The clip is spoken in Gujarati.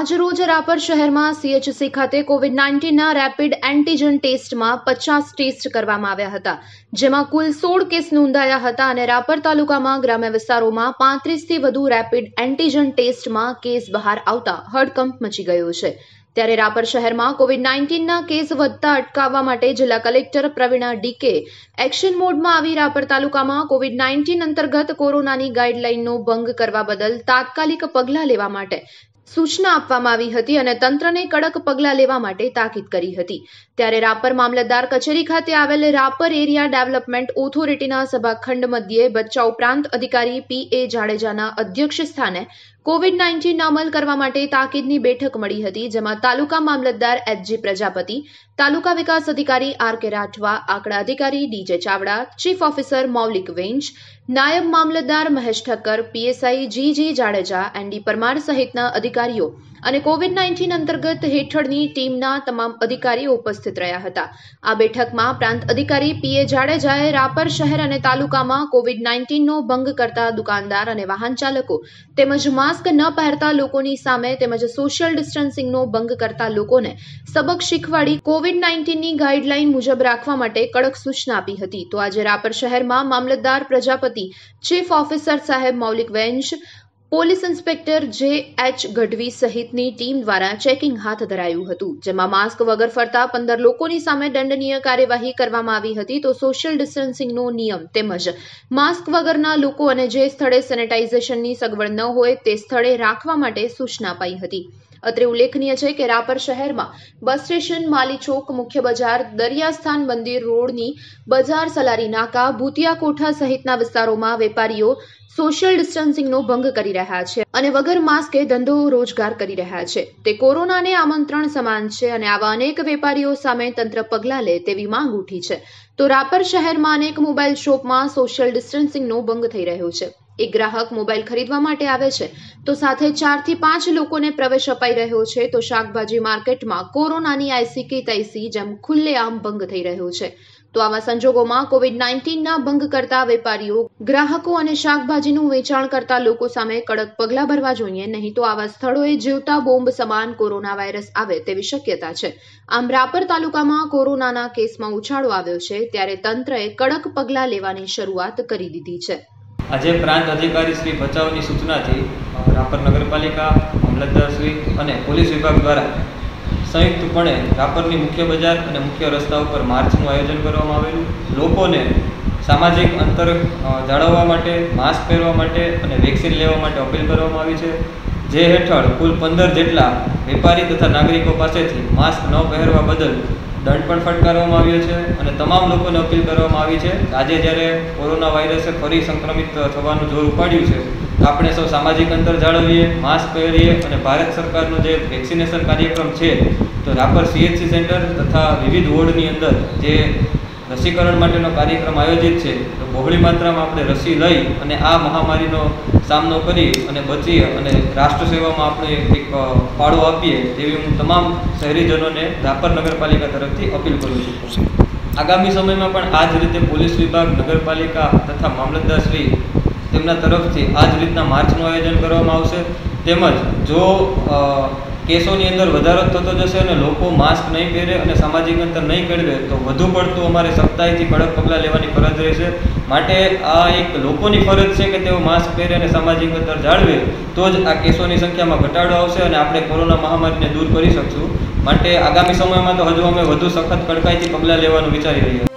આજરોજ રાપર શહેરમાં CHC ખાતે કોવિડ 19ના રેપિડ એન્ટીજન ટેસ્ટમાં 50 ટેસ્ટ કરવામાં આવ્યા હતા, જેમાં કુલ 16 કેસ નોંધાયા હતા અને રાપર તાલુકામાં ગ્રામ્ય વિસ્તારોમાં 35થી વધુ રેપિડ એન્ટીજન ટેસ્ટમાં કેસ બહાર આવતા હડકંપ મચી ગયો છે। ત્યારે રાપર શહેરમાં કોવિડ 19ના કેસ વધતા અટકાવવા માટે જિલ્લા કલેક્ટર પ્રવીણા DK એક્શન મોડમાં આવી રાપર તાલુકામાં કોવિડ 19 અંતર્ગત કોરોનાની ગાઈડલાઈનનો ભંગ કરવા બદલ તાત્કાલિક પગલાં લેવા માટે સૂચના આપવામાં આવી હતી અને તંત્રને કડક પગલાં લેવા માટે તાકીદ કરી હતી। ત્યારે રાપર મામલતદાર કચેરી ખાતે આવેલ રાપર એરિયા ડેવલપમેન્ટ ઓથોરિટીના સભાખંડ મધ્યે ભચાઉ પ્રાંત અધિકારી PA જાડેજાના અધ્યક્ષ સ્થાને કોવિડ 19 અમલ કરવા માટે તાકીદની બેઠક મળી હતી, જેમાં તાલુકા મામલતદાર AG પ્રજાપતિ, તાલુકા વિકાસ અધિકારી RK રાઠવા, આંકડા અધિકારી DJ Chavda, chief officer Maulik Vench, નાયબ મામલતદાર Mahesh Thakkar, PSI GG Jadeja, ND Parmar સહિતના અધિકારીઓ અને કોવિડ 19 અંતર્ગત હેઠળની ટીમના તમામ અધિકારીઓ ઉપસ્થિત રહ્યા હતા। આ બેઠકમાં પ્રાંત અધિકારી PA જાડેજાએ રાપર શહેર અને તાલુકામાં કોવિડ 19નો ભંગ કરતા દુકાનદાર અને વાહન ચાલકો તેમજ માસ્ક ન પહેરતા લોકોની સામે તેમજ સોશિયલ ડિસ્ટન્સિંગનો ભંગ કરતા લોકોને સબક શીખવાડી કોવિડ 19ની ગાઈડલાઈન મુજબ રાખવા માટે કડક સૂચના આપી હતી। તો આજે રાપર શહેરમાં મામલતદાર પ્રજાપતિ, ચીફ ઓફિસર સાહેબ Maulik Vench, police inspector JH Gadhvi સહિતની ટીમ દ્વારા ચેકિંગ હાથ ધરાયું હતું, જેમાં માસ્ક વગર ફરતા 15 લોકોની સામે દંડનીય કાર્યવાહી કરવામાં આવી હતી। તો સોશિયલ ડિસ્ટન્સિંગનો નિયમ તેમજ માસ્ક વગરના લોકો અને જે સ્થળે સેનેટાઇઝેશનની સગવડ ન હોય તે સ્થળે રાખવા માટે સૂચના અપાઈ હતી। અત્રે ઉલ્લેખનીય છે કે રાપર શહેરમાં બસ સ્ટેશન, માલી ચોક, મુખ્ય બજાર, દરિયાસ્થાન મંદિર રોડની બજાર, સલારી નાકા, ભૂતિયા કોઠા સહિતના વિસ્તારોમાં વેપારીઓ સોશિયલ ડિસ્ટન્સિંગનો ભંગ કરી રહ્યા છે અને વગર માસ્કે ધંધો રોજગાર કરી રહ્યા છે। તે કોરોનાને આમંત્રણ સમાન છે અને આવા અનેક વેપારીઓ સામે તંત્ર પગલાં લે તેવી માંગ ઉઠી છે। તો રાપર શહેરમાં અનેક મોબાઈલ શોપમાં સોશિયલ ડિસ્ટન્સિંગનો ભંગ થઈ રહ્યો છે। એક ગ્રાહક મોબાઈલ ખરીદવા માટે આવે છે તો સાથે 4 થી 5 લોકોને પ્રવેશ અપાઈ રહ્યો છે। તો શાકભાજી માર્કેટમાં કોરોનાની આઈસી કે તૈસી જેમ ખુલ્લેઆમ ભંગ થઈ રહ્યો છે। તો આવા સંજોગોમાં કોવિડ 19ના ભંગ કરતા વેપારીઓ, ગ્રાહકો અને શાકભાજીનું વેચાણ કરતા લોકો સામે કડક પગલાં ભરવા જોઈએ, નહીં તો આવા સ્થળોએ જીવતા બોમ્બ સમાન કોરોના વાયરસ આવે તેવી શક્યતા છે। આમ રાપર તાલુકામાં કોરોનાના કેસમાં ઉછાળો આવ્યો છે, ત્યારે તંત્રએ કડક પગલાં લેવાની શરૂઆત કરી દીધી છે। આજે પ્રાંત અધિકારી શ્રી ભચાઉની સૂચનાથી રાપર નગરપાલિકા, મામલતદાર શ્રી અને પોલીસ વિભાગ દ્વારા સંયુક્તપણે રાપરની મુખ્ય બજાર અને મુખ્ય રસ્તા ઉપર માર્ચનું આયોજન કરવામાં આવેલું। લોકોને સામાજિક અંતર જાળવવા માટે, માસ્ક પહેરવા માટે અને વેક્સિન લેવા માટે અપીલ કરવામાં આવી છે, જે હેઠળ કુલ 15 જેટલા વેપારી તથા નાગરિકો પાસેથી માસ્ક ન પહેરવા બદલ દંડ પણ ફટકારવામાં આવ્યો છે અને તમામ લોકોને અપીલ કરવામાં આવી છે। આજે જ્યારે કોરોના વાયરસે ફરી સંક્રમિત થવાનું જોર ઉપાડ્યું છે, આપણે સૌ સામાજિક અંતર જાળવીએ, માસ્ક પહેરીએ અને ભારત સરકારનો જે વેક્સિનેશન કાર્યક્રમ છે, તો રાપર CHC સેન્ટર તથા વિવિધ વોર્ડની અંદર જે રસીકરણ માટેનો કાર્યક્રમ આયોજિત છે, તો બહોળી માત્રામાં આપણે રસી લઈ અને આ મહામારીનો સામનો કરી અને બચીએ અને રાષ્ટ્ર સેવામાં આપણે એક ફાળો આપીએ, તેવી હું તમામ શહેરીજનોને રાપર નગરપાલિકા તરફથી અપીલ કરું છું। આગામી સમયમાં પણ આ જ રીતે પોલીસ વિભાગ, નગરપાલિકા તથા મામલતદારશ્રી તેમના તરફથી આ જ રીતના માર્ચનું આયોજન કરવામાં આવશે। તેમજ જો કેસોની અંદર વધારો થતો જશે અને લોકો માસ્ક નહીં પહેરે અને સામાજિક અંતર નહીં કેળવે, તો વધુ પડતું અમારે સખ્તાઈથી કડક પગલાં લેવાની ફરજ રહેશે। માટે આ એક લોકોની ફરજ છે કે તેઓ માસ્ક પહેરે અને સામાજિક અંતર જાળવે, તો જ આ કેસોની સંખ્યામાં ઘટાડો આવશે અને આપણે કોરોના મહામારીને દૂર કરી શકશું। માટે આગામી સમયમાં તો હજુ અમે વધુ સખત કડકાઈથી પગલાં લેવાનું વિચારી રહ્યા છીએ।